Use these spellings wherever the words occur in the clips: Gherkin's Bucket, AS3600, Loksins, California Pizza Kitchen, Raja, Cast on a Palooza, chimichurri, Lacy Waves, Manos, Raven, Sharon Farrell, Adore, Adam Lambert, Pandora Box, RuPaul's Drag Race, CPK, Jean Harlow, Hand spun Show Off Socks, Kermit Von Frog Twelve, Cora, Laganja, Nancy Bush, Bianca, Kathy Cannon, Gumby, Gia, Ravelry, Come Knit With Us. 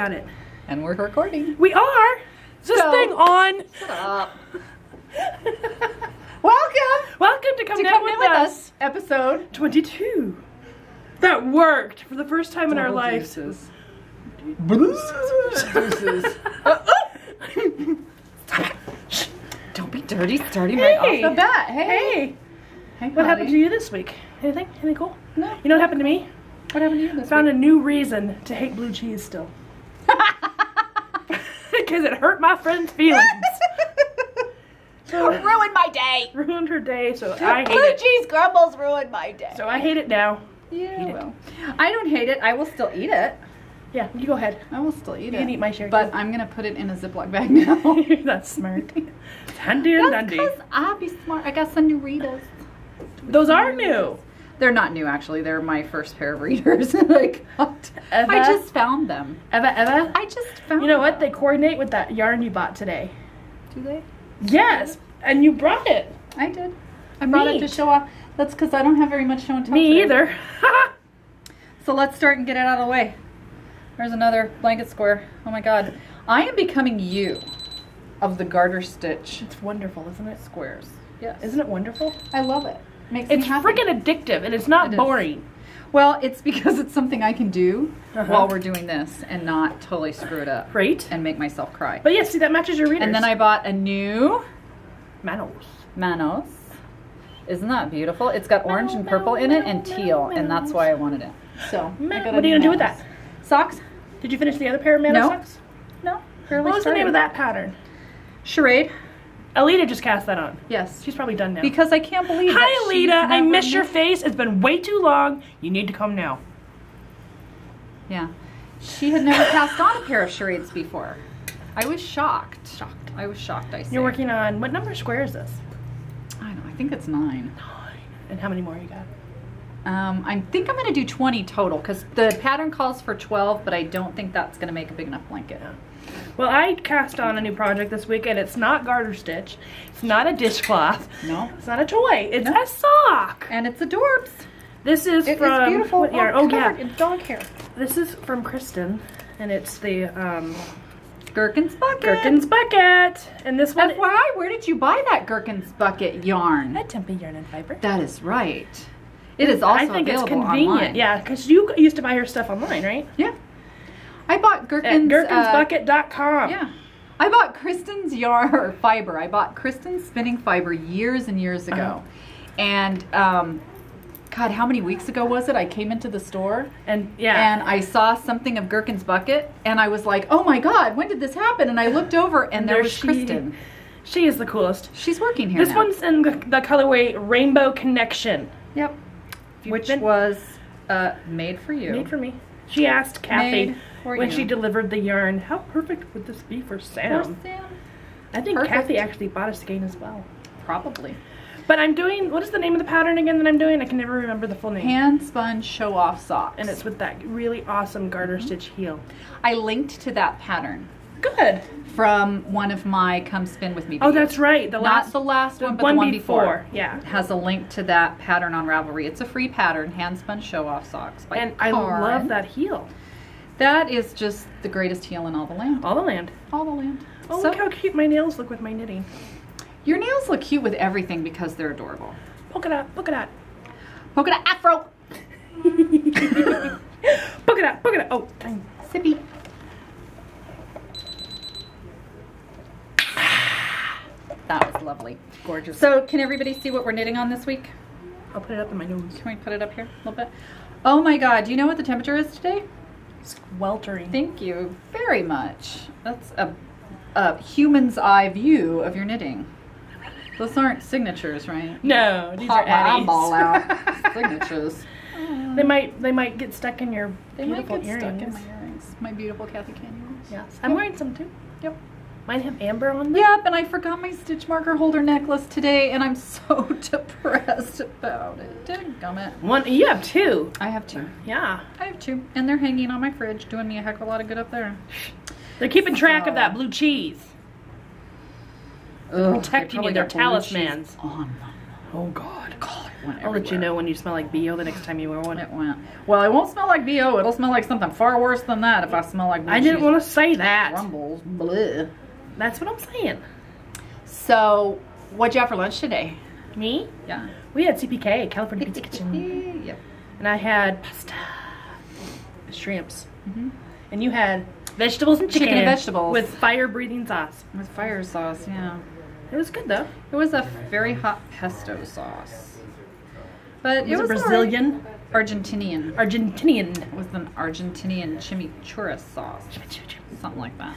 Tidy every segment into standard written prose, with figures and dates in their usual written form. Got it. And we're recording. We are. Is this thing on? Shut up. Welcome. Welcome to Come Knit With Us. Episode 22. That worked for the first time in our lives. Bruises. Don't be dirty. Starting right off the bat. Hey. Hey, what happened to you this week? Anything? Anything cool? No. You know what happened to me? What happened to you this week? Found a new reason to hate blue cheese still. Because it hurt my friend's feelings. So, ruined my day. Ruined her day, so I hate it. Blue cheese crumbles ruined my day. So I hate it now. Yeah, well. I don't hate it. I will still eat it. Yeah, you go ahead. I will still eat it. You can eat my share. But too. I'm going to put it in a Ziploc bag now. That's smart. Handy and dandy. Because I'll be smart. I got some new readers. Those are new. They're not new, actually. They're my first pair of readers. Like, I just found them. Eva? I just found them. You know what? They coordinate with that yarn you bought today. Do they? Yes. And you brought it. I did. I brought it to show off. That's because I don't have very much show and tell. Me either. So let's start and get it out of the way. There's another blanket square. Oh, my God. I am becoming you of the garter stitch. It's wonderful, isn't it? Squares. Yes. Isn't it wonderful? I love it. Makes it's freaking addictive, and it's not boring. Well, it's because it's something I can do while we're doing this and not totally screw it up. Right. And make myself cry. But yeah, see, that matches your readers. And then I bought a new... Manos. Isn't that beautiful? It's got orange and purple in it and teal, and that's why I wanted it. So, what are you going to do with that? Socks. Did you finish the other pair of Manos socks? No. What was the name of that pattern? Charade. Alita just cast that on. Yes. She's probably done now. Because I can't believe that she's never Alita, I miss your face. It's been way too long. You need to come now. Yeah. She had never passed on a pair of charades before. I was shocked. I was shocked, I see. You're working on, what number square is this? I don't know. I think it's 9. 9. And how many more you got? I think I'm going to do 20 total because the pattern calls for 12, but I don't think that's going to make a big enough blanket. Well, I cast on a new project this week, and it's not garter stitch. It's not a dishcloth. No. It's not a toy. It's a sock. And it's adorbs. This is from... It's beautiful. Oh, yeah. It's dog hair. This is from Kristen, and it's the... Gherkin's Bucket. Gherkin's Bucket. And this one... FYI, where did you buy that Gherkin's Bucket yarn? At Tempe Yarn and Fiber. That is right. It is also available online. I think it's convenient. Yeah, because you used to buy her stuff online, right? Yeah. I bought Gherkin's... At gherkinsbucket.com. Yeah. I bought Kristen's yarn or fiber. I bought Kristen's spinning fiber years and years ago. And, God, how many weeks ago was it? I came into the store and I saw something of Gherkin's Bucket and I was like, oh my God, when did this happen? And I looked over and there was Kristen. She is the coolest. She's working here now. This one's in the colorway Rainbow Connection. Yep. Which was made for you. Made for me. She asked Kathy when she delivered the yarn, how perfect would this be for Sam? For Sam? I think Kathy actually bought a skein as well. Probably. But I'm doing, what is the name of the pattern again that I'm doing? I can never remember the full name. Hand Spun Show Off Socks. And it's with that really awesome garter stitch heel. I linked to that pattern. Good. From one of my Come Spin With Me videos. Oh, that's right. Not the last one, but the one before. Yeah. Has a link to that pattern on Ravelry. It's a free pattern, Hand Spun Show Off Socks by Cora. I love that heel. That is just the greatest heel in all the land. All the land. All the land. Oh, so, look how cute my nails look with my knitting. Your nails look cute with everything because they're adorable. Polka dot, polka dot. Polka dot afro. Polka dot, polka dot. Oh, dang. Sippy. That was lovely. Gorgeous. So can everybody see what we're knitting on this week? I'll put it up in my nose. Can we put it up here a little bit? Oh my God, do you know what the temperature is today? Sweltering. Thank you very much. That's a human's eye view of your knitting. Those aren't signatures, right? No, these are Addie's. Eyeball out. Signatures. They might get stuck in your beautiful earrings. My beautiful Kathy Cannon earrings. Yes. I'm wearing some too. Yep. Mine have amber on them? Yep, and I forgot my stitch marker holder necklace today, and I'm so depressed about it. Dadgummit. One, you have two. I have two. Yeah. I have two, and they're hanging on my fridge, doing me a heck of a lot of good up there. They're keeping track of that blue cheese. Ugh, protecting you, their talismans. Oh, God. Went everywhere. I'll let you know when you smell like BO the next time you wear one. It went. Well, it won't smell like BO. It'll smell like something far worse than that if I smell like BO. I didn't want to say that. Rumbles. Bleh. That's what I'm saying. So, what'd you have for lunch today? Me? Yeah. We had CPK, California Pizza Kitchen. Yep. And I had pasta. Shrimps. Mm-hmm. And you had vegetables and chicken and vegetables with fire breathing sauce. With fire sauce, yeah. It was good though. It was a very hot pesto sauce. But it was Brazilian. Argentinian. Argentinian. It was an Argentinian chimichurri sauce. Something like that.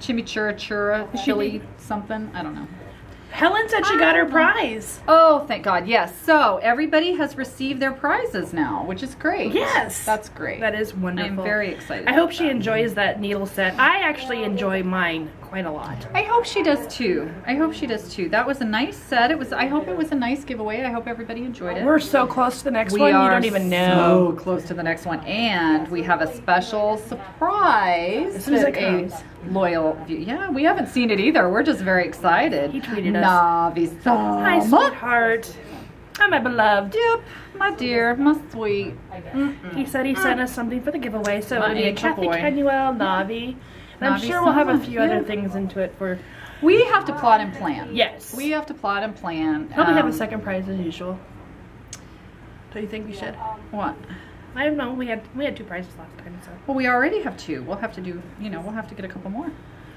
Chimichurri, chili, something. I don't know. Helen said she got her prize. Oh, thank God, yes. So everybody has received their prizes now, which is great. Yes. That's great. That is wonderful. I'm very excited. I hope she enjoys that needle set. I actually enjoy mine quite a lot. I hope she does too. I hope she does too. That was a nice set. It was. I hope it was a nice giveaway. I hope everybody enjoyed it. We're so close to the next one. You don't even know. So close to the next one. And we have a special surprise. As soon as it comes. Loyal view. Yeah, we haven't seen it either. We're just very excited. He tweeted us. Hi, sweetheart. Hi, my beloved. Yep, my dear, my sweet. He said he sent us something for the giveaway, so it'll be a Kathy Kenuel, Navi, and I'm sure we'll have a few other things into it for. We have to plot and plan. Yes. We have to plot and plan. Probably have a second prize as usual. Don't you think we should? What? I don't know. We had two prizes last time. So. Well, we already have two. We'll have to do. You know, we'll have to get a couple more.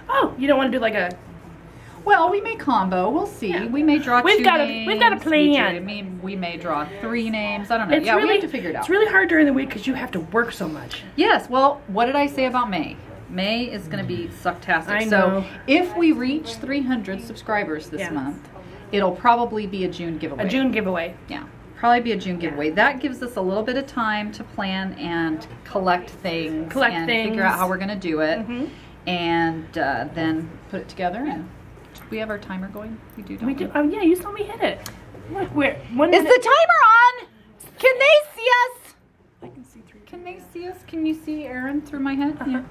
Oh, you don't want to do like a. Well, we may combo. We'll see. Yeah. We may draw two names. We've got a plan. I mean, we may draw three names. I don't know. It's yeah, really, we have to figure it out. It's really hard during the week because you have to work so much. Yes. Well, what did I say about May? May is going to be sucktastic. I know. So if we reach 300 subscribers this month, it'll probably be a June giveaway. A June giveaway. Yeah. Probably be a June giveaway. That gives us a little bit of time to plan and collect things. Figure out how we're going to do it. And then put it together. And we have our timer going. We do, don't we? Do. Oh, yeah, you saw me hit it. Look, we're 1 minute. Is the timer on? Can they see us? I can see through. Can they see us? Can you see Aaron through my head? Yeah.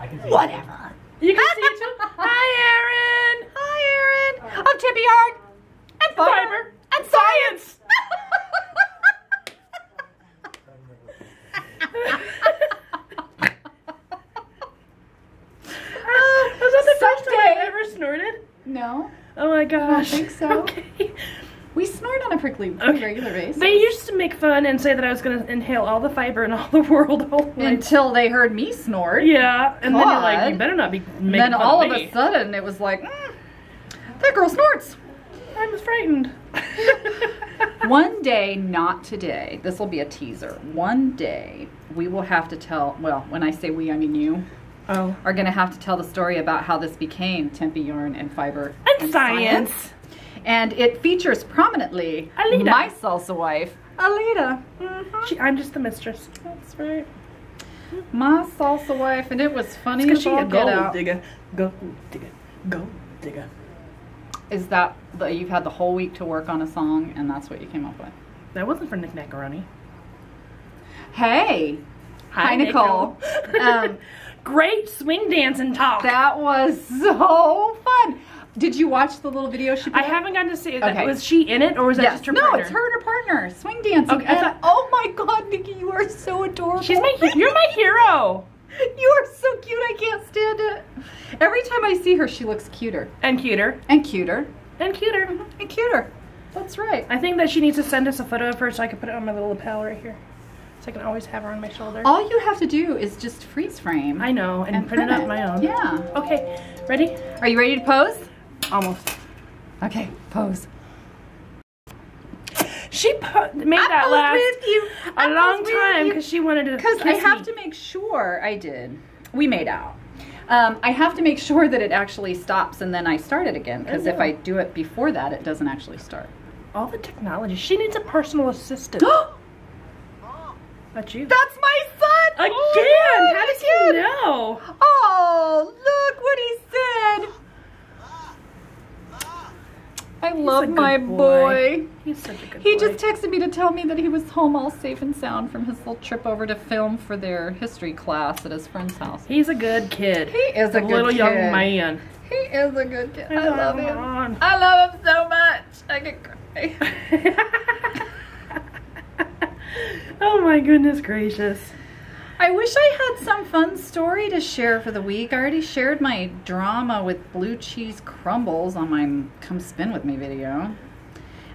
I can see whatever. You can see it too. Hi, Aaron. Hi, Aaron. I'm Tempe Yarn and Fiber and Science. Was that the first time I ever snorted? No. Oh my gosh. I think so. Okay. We snort on a pretty regular basis. They used to make fun and say that I was going to inhale all the fiber in all the world. Until they heard me snort. Yeah. And then you're like, you better not be making fun of me. Then all of a sudden it was like, that girl snorts. I was frightened. One day, not today, this will be a teaser. One day we will have to tell, well, when I say we, I mean you, are going to have to tell the story about how this became Tempe Yarn and Fiber and Science. And it features prominently Alita, my salsa wife, Alita. I'm just the mistress. That's right. My salsa wife, and it was funny because she a gold digger. Gold digger. Gold digger. Is that you've had the whole week to work on a song and that's what you came up with? That wasn't for Nick Macaroni. Hey. Hi, Nicole. Great swing dance and talk. That was so fun. Did you watch the little video she put up? I haven't gotten to see it. Okay. Was she in it or was that just her partner? No, it's her and her partner. Swing dancing. Okay. And, oh my God, Nikki, you are so adorable. You're my hero. You are so cute, I can't stand it. Every time I see her, she looks cuter. And cuter. And cuter. And cuter. And cuter. That's right. I think that she needs to send us a photo of her so I can put it on my little lapel right here. So I can always have her on my shoulder. All you have to do is just freeze frame. I know, and print it out my own. Yeah. Okay, ready? Are you ready to pose? Almost. Okay, pose. She made that last a long time because she wanted to. Because I have to make sure I did. We made out. I have to make sure that it actually stops and then I start it again. Because if I do it before that, it doesn't actually start. All the technology. She needs a personal assistant. That's you. That's my son again. Oh, how did you know? Oh, look what he said. I love my boy. He's such a good boy. He just texted me to tell me that he was home all safe and sound from his little trip over to film for their history class at his friend's house. He's a good kid. He is a good little young man. He is a good kid. I love him. I love him so much. I could cry. Oh my goodness gracious. I wish I had some fun story to share for the week. I already shared my drama with blue cheese crumbles on my Come Spin With Me video.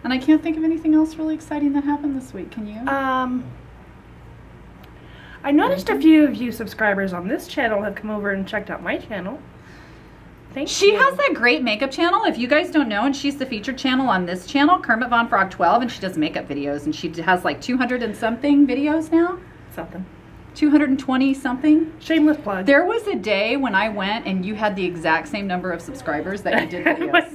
And I can't think of anything else really exciting that happened this week. Can you? I noticed a few of you subscribers on this channel have come over and checked out my channel. Thank you. She has that great makeup channel, if you guys don't know, and she's the featured channel on this channel, Kermit Von Frog 12, and she does makeup videos, and she has like 200 and something videos now. 220 something. Shameless plug. There was a day when I went and you had the exact same number of subscribers that you did videos.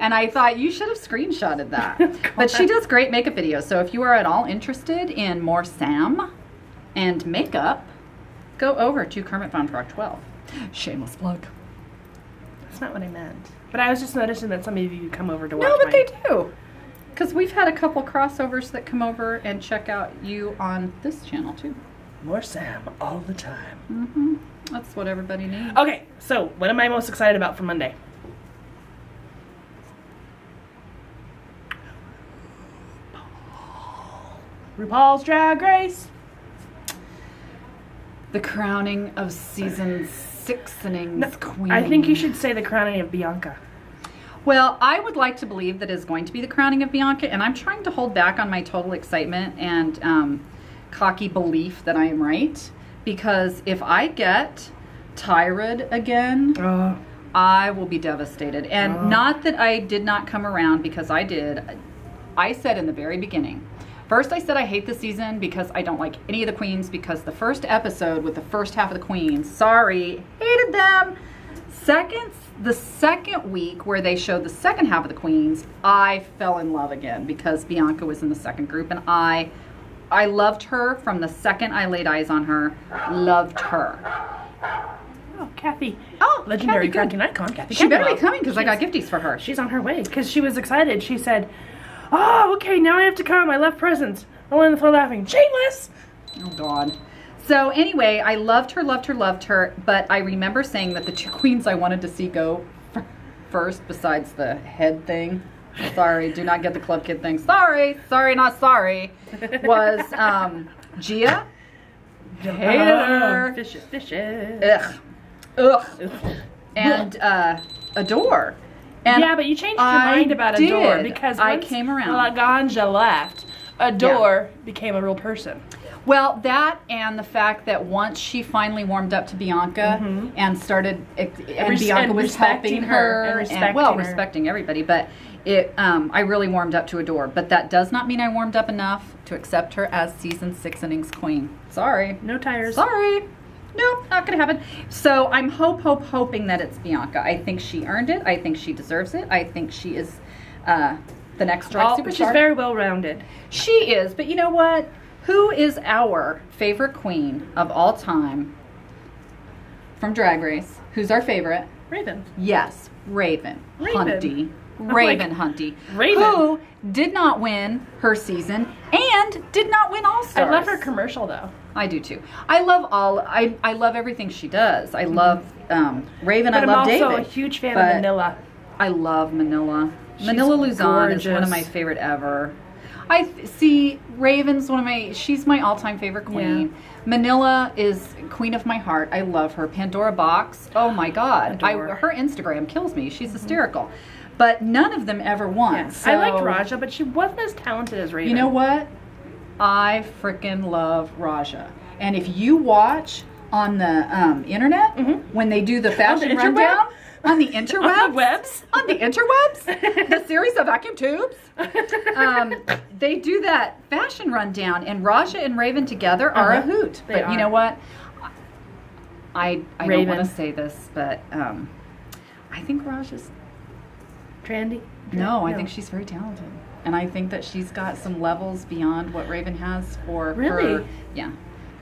And I thought you should have screenshotted that. But she does great makeup videos, so if you are at all interested in more Sam and makeup, go over to Kermit Von Frog 12. Shameless plug. That's not what I meant. But I was just noticing that some of you come over to watch. No, but they do. Because we've had a couple crossovers that come over and check out you on this channel too. More Sam all the time. That's what everybody needs. Okay, so what am I most excited about for Monday? RuPaul's Drag Race. The crowning of season 6 queen. I think you should say the crowning of Bianca. Well, I would like to believe that is going to be the crowning of Bianca, and I'm trying to hold back on my total excitement and cocky belief that I am right, because if I get tired again, I will be devastated. And not that I did not come around, because I did. I said in the very beginning, first I said I hate the season because I don't like any of the queens, because the first episode with the first half of the queens, sorry, hated them. The second week where they showed the second half of the queens, I fell in love again, because Bianca was in the second group, and I loved her from the second I laid eyes on her. Loved her. Oh, Kathy. Oh, legendary cracking icon. Kathy. She better be coming, because I got gifties for her. She's on her way, because she was excited. She said, oh, okay, now I have to come. I left presents. I'm on the floor laughing. Shameless. Oh, God. So anyway, I loved her, but I remember saying that the two queens I wanted to see go first, besides the head thing. Sorry, do not get the club kid thing. Sorry, not sorry. Was Gia. Hated her. Fishes. Ugh. And Adore. And yeah, but you changed your mind about Adore, because I came around. Laganja left. Adore became a real person. Well, that and the fact that once she finally warmed up to Bianca and started, and Bianca was helping her and respecting everybody, but I really warmed up to Adore, but that does not mean I warmed up enough to accept her as season 6 queen. Sorry. No tires. Sorry. Nope, not gonna happen. So I'm hoping that it's Bianca. I think she earned it. I think she deserves it. I think she is the next drag superstar. She's very well-rounded. She is, but you know what? Who is our favorite queen of all time from Drag Race? Who's our favorite? Raven. Yes, Raven. Hunty. Raven Hunty, who did not win her season and did not win All-Stars. I love her commercial though. I do too. I love I love everything she does. I love Raven. But I love David. I'm also a huge fan of Manila. I love Manila. Manila Luzon is one of my favorite ever. I see Raven's one of my, she's my all-time favorite queen. Yeah. Manila is queen of my heart. I love her. Pandora Box. Oh my God. Her Instagram kills me. She's hysterical. But none of them ever won. Yeah. So, I liked Raja, but she wasn't as talented as Raven. You know what? I freaking love Raja. And if you watch on the internet, when they do the fashion rundown, on the interwebs, the series of vacuum tubes, they do that fashion rundown, and Raja and Raven together are a hoot. But you know what? I don't want to say this, but I think Raja's... Trendy? No, I think she's very talented. And I think that she's got some levels beyond what Raven has for her,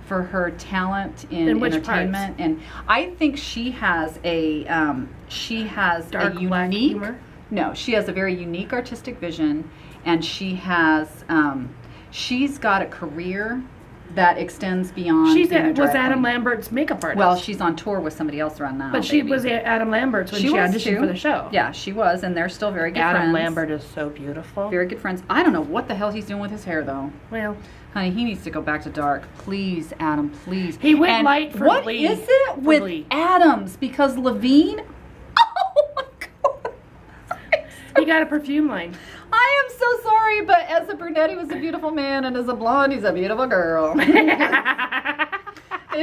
for her talent in entertainment. And I think she has a she has a very unique artistic vision, and she's got a career that extends beyond. She was Adam Lambert's makeup artist. Well, she's on tour with somebody else around now. But she was at Adam Lambert's when she auditioned for the show. Yeah, she was, and they're still very good friends. Adam Lambert is so beautiful. Very good friends. I don't know what the hell he's doing with his hair, though. Well, honey, he needs to go back to dark. Please, Adam, please. He went light for Lee. What is it with Adams? Because Levine... Oh, my God. He got a perfume line. I am so sorry, but as a brunette, he was a beautiful man, and as a blonde, he's a beautiful girl. It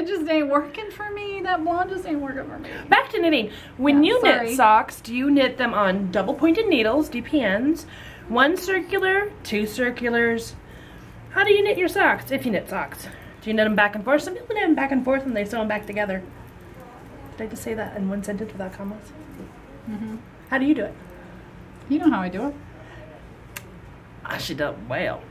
just ain't working for me. That blonde just ain't working for me. Back to knitting. When knit socks, do you knit them on double-pointed needles, DPNs, one circular, two circulars? How do you knit your socks, if you knit socks? Do you knit them back and forth? Some people knit them back and forth, and they sew them back together. Did I just say that in one sentence without commas? Mm-hmm. How do you do it? You know how I do it. She does well.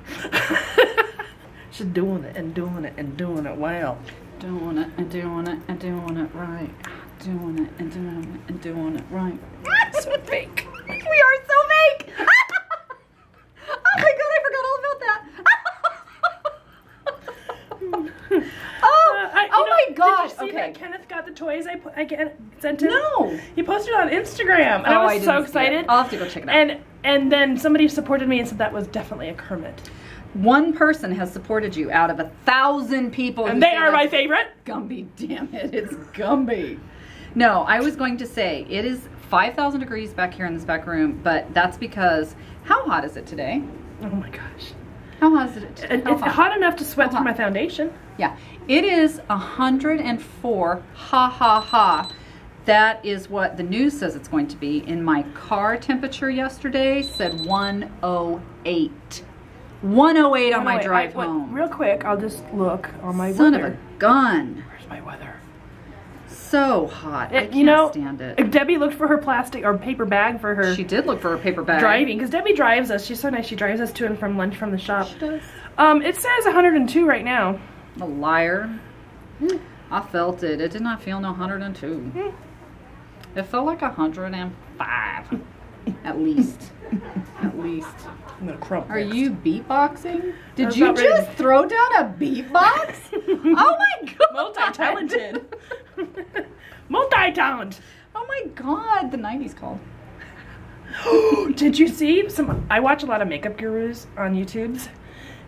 She's doing it and doing it and doing it well. Doing it and doing it and doing it right. Doing it and doing it and doing it right. So fake. We are so fake. Oh my God, I forgot all about that. Oh my gosh. Did you see that Kenneth got the toys I sent him? No. He posted it on Instagram. And I was so excited. I'll have to go check it out. And then somebody supported me and said that was definitely a Kermit. One person has supported you out of 1,000 people. And they are my favorite. Gumby, damn it, it's Gumby. No, I was going to say, it is 5,000 degrees back here in this back room, but that's because, how hot is it today? Oh my gosh. How hot is it today? It's hot enough to sweat through my foundation. Yeah, it is 104, ha ha ha. That is what the news says it's going to be. In my car, temperature yesterday said 108. 108 on my drive home. Real quick, I'll just look on my weather. Son of a gun. Where's my weather? So hot. I can't stand it. Debbie looked for her plastic or paper bag for her. She did look for her paper bag. Driving, because Debbie drives us. She's so nice. She drives us to and from lunch from the shop. She does. It says 102 right now. A liar. Mm. I felt it. It did not feel no 102. Mm. It felt like 105, at least. At least. I'm gonna crump. Are you beatboxing? Did you just throw down a beatbox? Oh my God! Multi-talented. Multi-talent. Oh my God! The '90s called. Did you see some? I watch a lot of makeup gurus on YouTube's,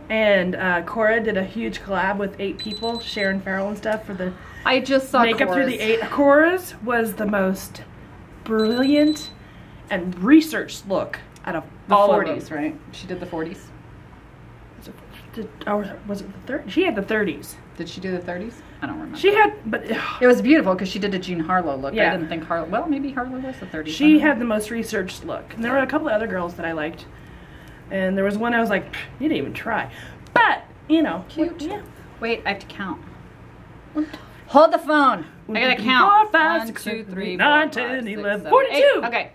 and Cora did a huge collab with 8 people, Sharon Farrell and stuff for the. I just saw Makeup Cora's. Through the 8. Cora's was the most brilliant and researched look out of the all 40s, right? She did the 40s. Was it the 30s? She had the 30s. Did she do the 30s? I don't remember. She had, but it was beautiful because she did a Jean Harlow look. Yeah. I didn't think Harlow. Well, maybe Harlow was the 30s. She had the most researched look, and there were a couple of other girls that I liked, and there was one I was like, you didn't even try, but you know, cute. Yeah. Wait, I have to count. Hold the phone. I gotta count. 1, 2, 3, 9, 10, 11, 42. Okay.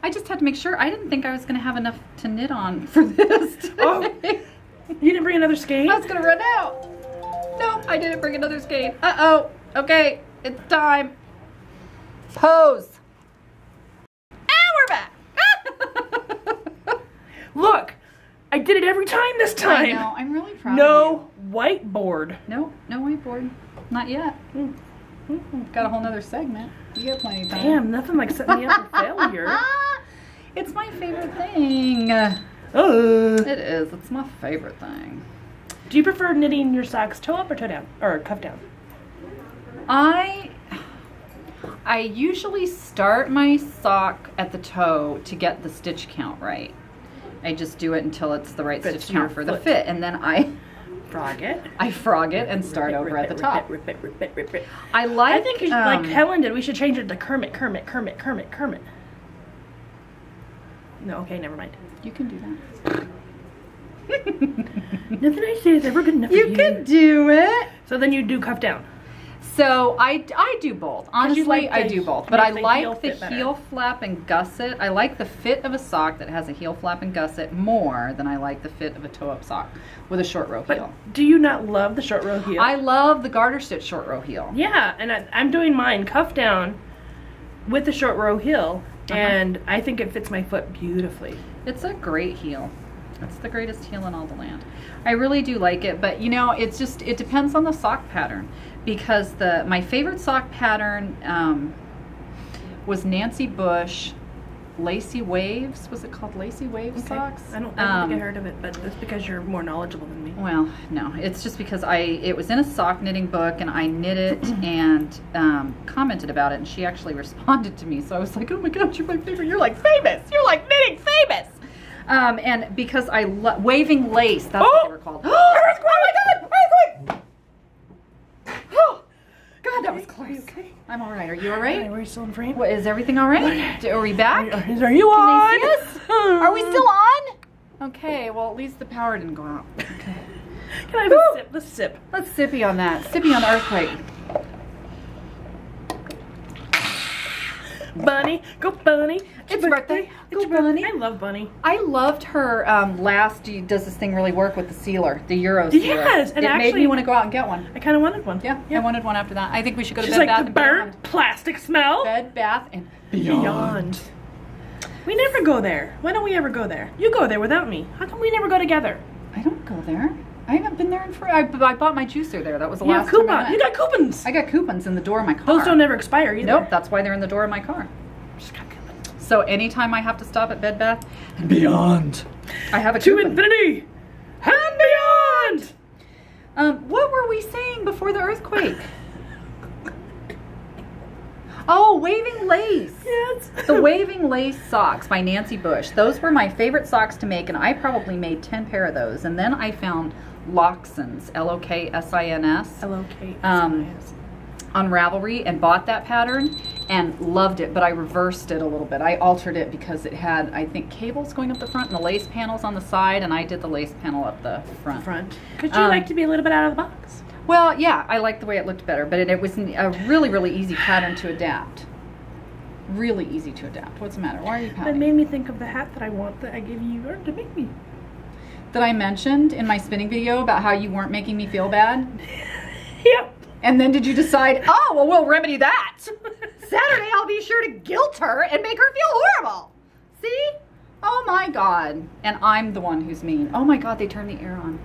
I just had to make sure. I didn't think I was gonna have enough to knit on for this today. Oh, you didn't bring another skein? I was gonna run out. No, I didn't bring another skein. Uh-oh. Okay, it's time. Pose. And we're back. Look. I did it every time this time. I know. I'm really proud of you. No whiteboard. No, no whiteboard. Not yet. Mm. Mm-hmm. Got a whole nother segment. You got plenty of time. Damn, nothing like setting me up for failure. It's my favorite thing. It is. It's my favorite thing. Do you prefer knitting your socks toe up or toe down? Or cuff down? I usually start my sock at the toe to get the stitch count right. I just do it until it's the right stitch count for the fit, and then I frog it. I frog it and start over at the top. I like. I think like Helen did. We should change it to Kermit, Kermit, Kermit, Kermit, Kermit. No, okay, never mind. You can do that. Nothing I say is ever good enough. You can do it. So then you do cuff down. So I do both. Honestly, like I do both. But I like the heel flap and gusset. I like the fit of a sock that has a heel flap and gusset more than I like the fit of a toe-up sock with a short row heel. But do you not love the short row heel? I love the garter stitch short row heel. Yeah, and I'm doing mine cuff down with the short row heel, and I think it fits my foot beautifully. It's a great heel. That's the greatest heel in all the land. I really do like it, but you know, it's just, it depends on the sock pattern, because my favorite sock pattern was Nancy Bush, Lacy Waves. Was it called Lacy Waves socks? I don't think I heard of it, but that's because you're more knowledgeable than me. Well, no, it's just because it was in a sock knitting book, and I knit it and commented about it, and she actually responded to me. So I was like, oh my gosh, you're my favorite. You're like famous. You're like knitting famous. And because I love Waving Lace, that's what they were called. God, that was close. Okay. I'm all right. Are you all right? Are we still in frame? What, is everything all right? Are we back? Are you on? Can they see us? Are we still on? Okay. Well, at least the power didn't go out. Okay. Can I have a sip? Let's sip. Let's sippy on that. Sippy on the earthquake. Bunny, go Bunny. It's your birthday. Go Bunny. I love Bunny. I loved her does this thing really work with the sealer, the Euro sealer? Yes, and it actually made me want to go out and get one. I kind of wanted one. Yeah, yeah, I wanted one after that. I think we should go to Bed Bath and Beyond. Burnt plastic smell. Bed Bath and Beyond. We never go there. Why don't we ever go there? You go there without me. How come we never go together? I don't go there. I haven't been there in forever. I bought my juicer there. That was the last time I went. You got coupons. I got coupons in the door of my car. Those don't ever expire either. Nope, that's why they're in the door of my car. Just got coupons. So anytime I have to stop at Bed Bath and Beyond, I have a coupon. To infinity and beyond. What were we saying before the earthquake? Oh, Waving Lace. Yes. The Waving Lace socks by Nancy Bush. Those were my favorite socks to make, and I probably made 10 pair of those. And then I found Loksins, L-O-K-S-I-N-S. L-O-K-S-I-N-S. On Ravelry, and bought that pattern and loved it, but I reversed it a little bit. I altered it because it had, I think, cables going up the front and the lace panels on the side, and I did the lace panel up the front. Could you like to be a little bit out of the box? Well, yeah, I liked the way it looked better, but it was a really, really easy pattern to adapt. Really easy to adapt. What's the matter? Why are you pouting? That made me think of the hat that I want that I gave you to make me. That I mentioned in my spinning video about how you weren't making me feel bad? Yep. And then did you decide, oh, well, we'll remedy that. Saturday I'll be sure to guilt her and make her feel horrible. See? Oh, my God. And I'm the one who's mean. Oh, my God, they turned the air on.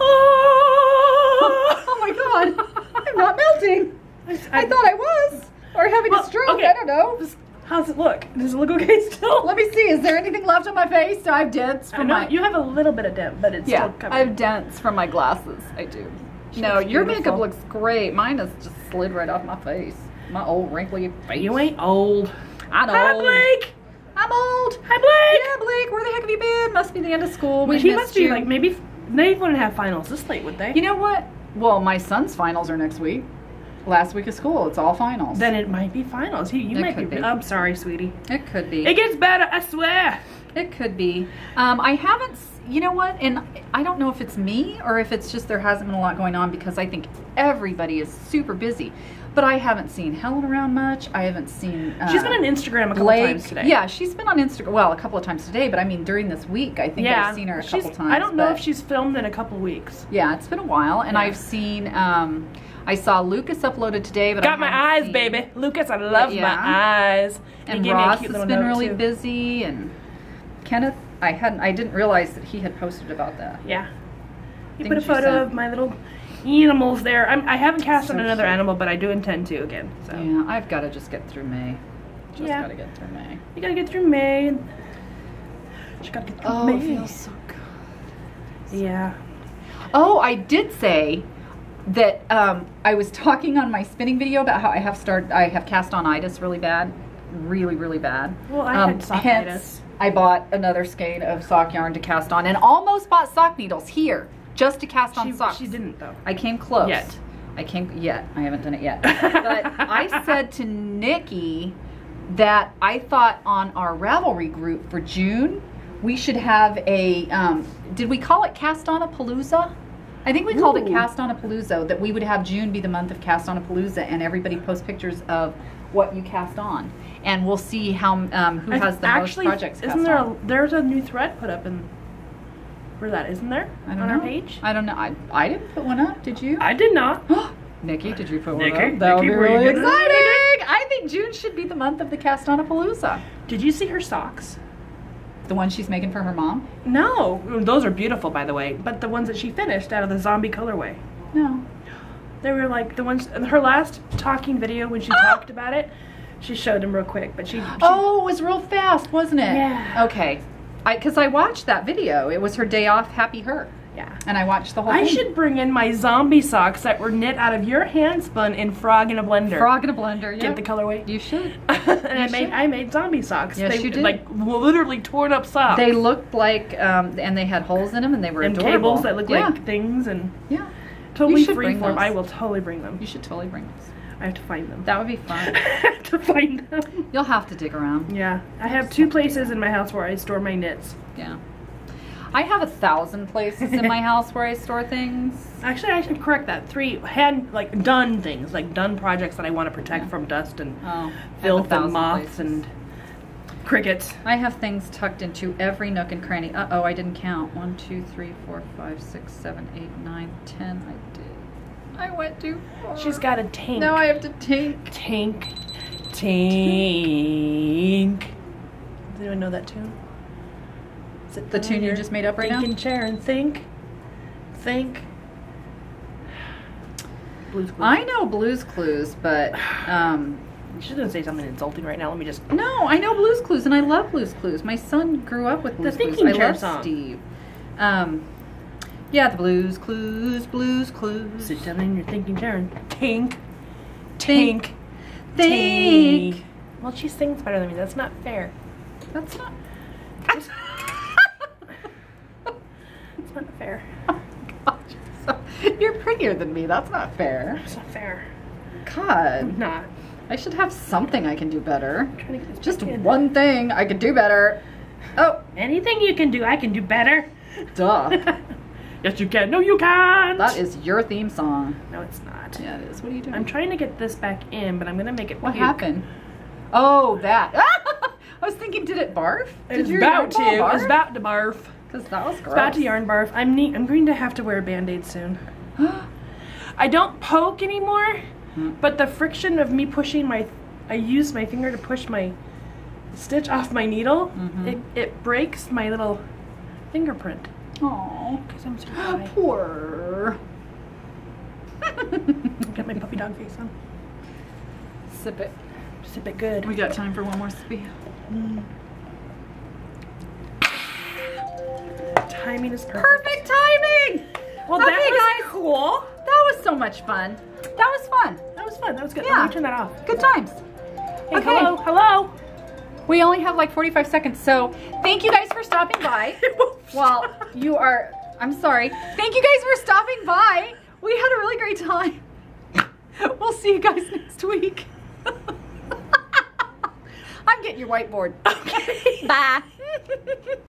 Oh, my God. I'm not melting. I thought I was. Or having a stroke. Okay. I don't know. How's it look? Does it look okay still? Let me see. Is there anything left on my face? Do I have dents from my... You have a little bit of dent, but it's still covered. I have dents from my glasses. I do. No, your makeup looks great. Mine has just slid right off my face. My old wrinkly face. You ain't old. I'm old. Hi, Blake. I'm old. Hi, Blake. Yeah, Blake. Where the heck have you been? Must be the end of school. We missed you. He must be like maybe... They wouldn't have finals this late, would they? You know what? Well, my son's finals are next week. Last week of school, it's all finals. Then it might be finals. You might be. I'm sorry, sweetie. It could be. It gets better, I swear. It could be. I haven't, you know what, and I don't know if it's me or if it's just there hasn't been a lot going on, because I think everybody is super busy. But I haven't seen Helen around much. I haven't seen she's been on Instagram a couple times today. Yeah, she's been on Instagram, well, a couple of times today, but I mean during this week, I think I've seen her a couple times. I don't know if she's filmed in a couple weeks. Yeah, it's been a while, and I've seen... I saw Lucas uploaded today, but I got my eyes seen. Baby. Lucas, I love my eyes. And Ross has been really busy, and Kenneth, I didn't realize that he had posted about that. Yeah, he put a photo of my little animals there. I haven't cast on another animal, but I do intend to again. So yeah, I've got to just get through May. Just gotta get through May. You gotta get through May. Just gotta get through May. It feels so good. Yeah. Oh, I did say that I was talking on my spinning video about how I have cast on itis really bad, really bad. Well, I had sock itis. I bought another skein of sock yarn to cast on, and almost bought sock needles here just to cast on socks. She didn't though. I came close. I haven't done it yet. But I said to Nikki that I thought on our Ravelry group for June we should have a did we call it Cast on a Palooza? I think we called it Cast on a Palooza, that we would have June be the month of Cast on a Palooza, and everybody post pictures of what you cast on, and we'll see how who has the most projects. Isn't there there's a new thread put up in for that, isn't there? I don't know. Our page? I don't know. I didn't put one up. Did you? I did not. Nikki, did you put one up? That would be really exciting. I think June should be the month of the Cast on a Palooza. Did you see her socks? The ones she's making for her mom? No, those are beautiful, by the way, but the ones that she finished out of the zombie colorway. No. They were like the ones, her last talking video when she talked about it, she showed them real quick, but she oh, it was real fast, wasn't it? Yeah. Okay. Because I watched that video. It was her day off, happy her. Yeah. And I watched the whole thing. I should bring in my zombie socks that were knit out of your hand spun in Frog in a Blender. Frog in a Blender, yeah. Get the colorway. You should. And I made zombie socks. Yes, they, you did. Like literally torn up socks. They looked like, and they had holes in them and they were adorable. And cables that looked like things and totally freeform. I will totally bring them. You should totally bring those. I have to find them. That would be fun. I have to find them. You'll have to dig around. Yeah. I have two places in my house where I store my knits. Yeah. I have 1,000 places in my house where I store things. Actually, I should correct that. 3 hand, like, done things, like done projects that I want to protect from dust and filth and moths and crickets. I have things tucked into every nook and cranny. Uh-oh, I didn't count. 1, 2, 3, 4, 5, 6, 7, 8, 9, 10. I went too far. She's got a tank. Now I have to tank. Tank. Tank. Does anyone know that tune? Is it the tune you just made up right now? Think and chair and think. Think. Blues Clues. I know Blues Clues, but... She's going to say something insulting right now. Let me just... No, I know Blues Clues, and I love Blues Clues. My son grew up with Blues Clues. I love Steve. Yeah, the Blues Clues, Blues Clues. Sit down in your thinking chair and tink, tink, tink. Well, she sings better than me. That's not fair. That's not... That's not fair. Oh, gosh. You're prettier than me. That's not fair. That's not fair. God. I'm not. I should have something I can do better. I'm trying to get this just one thing I could do better. Oh. Anything you can do, I can do better. Duh. Yes, you can. No, you can't. That is your theme song. No, it's not. Yeah, it is. What are you doing? I'm trying to get this back in, but I'm going to make it. What happened? Oh, that. I was thinking, did it barf? It was about to barf. Because that was gross. It was about to yarn barf. I'm going to have to wear a Band-Aid soon. I don't poke anymore, but the friction of me pushing my... I use my finger to push my stitch off my needle. It breaks my little fingerprint. Oh, because I'm so high. Poor. I've got my puppy dog face on. Sip it. Sip it good. We got time for one more sippy. Timing is perfect. Perfect timing! Well, that was cool. That was so much fun. That was fun. That was fun. That was good. Yeah. Let me turn that off. Good times. Hey, okay. Hello. Hello. We only have like 45 seconds, so thank you guys for stopping by. Well, you are, I'm sorry. Thank you guys for stopping by. We had a really great time. We'll see you guys next week. I'm getting your whiteboard. Okay. Bye.